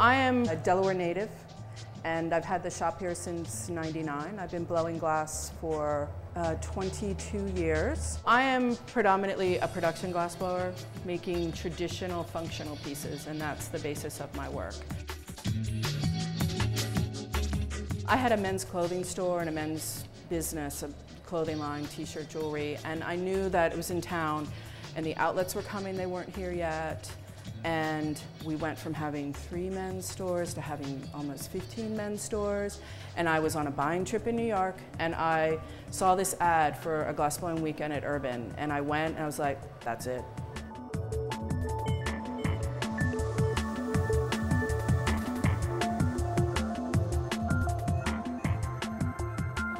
I am a Delaware native, and I've had the shop here since '99. I've been blowing glass for 22 years. I am predominantly a production glassblower, making traditional functional pieces, and that's the basis of my work. I had a men's clothing store and a men's business, a clothing line, t-shirt, jewelry, and I knew that it was in town and the outlets were coming, they weren't here yet. And we went from having 3 men's stores to having almost 15 men's stores. And I was on a buying trip in New York, and I saw this ad for a glassblowing weekend at Urban. And I went and I was like, that's it.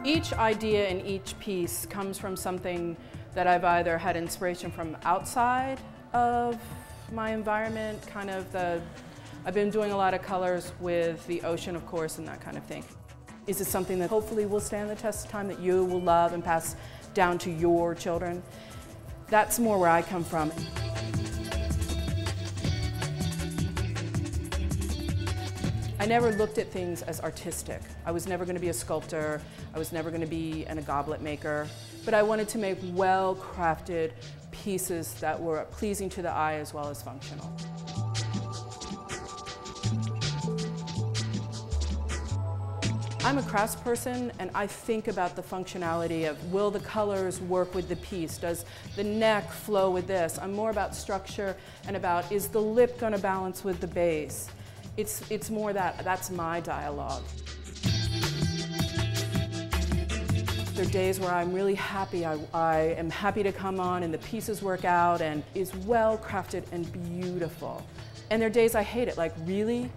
Each idea in each piece comes from something that I've either had inspiration from outside of my environment, I've been doing a lot of colors with the ocean, of course, and that kind of thing. Is it something that hopefully will stand the test of time, that you will love and pass down to your children? That's more where I come from. I never looked at things as artistic. I was never going to be a sculptor. I was never going to be a goblet maker. But I wanted to make well-crafted pieces that were pleasing to the eye as well as functional. I'm a craftsperson, and I think about the functionality of, will the colors work with the piece? Does the neck flow with this? I'm more about structure and about, is the lip going to balance with the base? It's more that's my dialogue. There are days where I'm really happy. I am happy to come on and the pieces work out and is well crafted and beautiful. And there are days I hate it, like, really?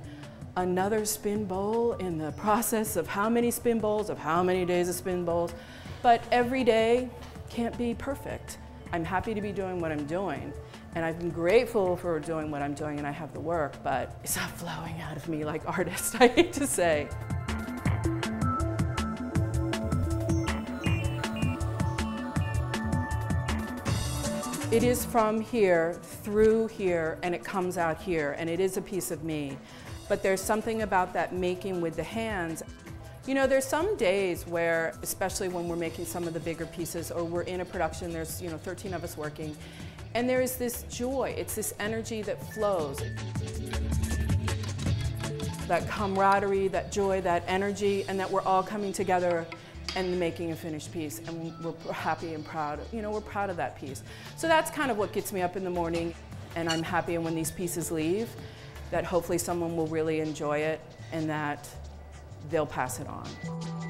Another spin bowl in the process of how many spin bowls, of how many days of spin bowls? But every day can't be perfect. I'm happy to be doing what I'm doing, and I've been grateful for doing what I'm doing, and I have the work, but it's not flowing out of me like artist, I hate to say. It is from here, through here, and it comes out here, and it is a piece of me. But there's something about that making with the hands. You know, there's some days where, especially when we're making some of the bigger pieces or we're in a production, there's 13 of us working, and there is this joy, it's this energy that flows. That camaraderie, that joy, that energy, and that we're all coming together and making a finished piece, and we're happy and proud. We're proud of that piece. So that's kind of what gets me up in the morning, and I'm happy when these pieces leave, that hopefully someone will really enjoy it and that they'll pass it on.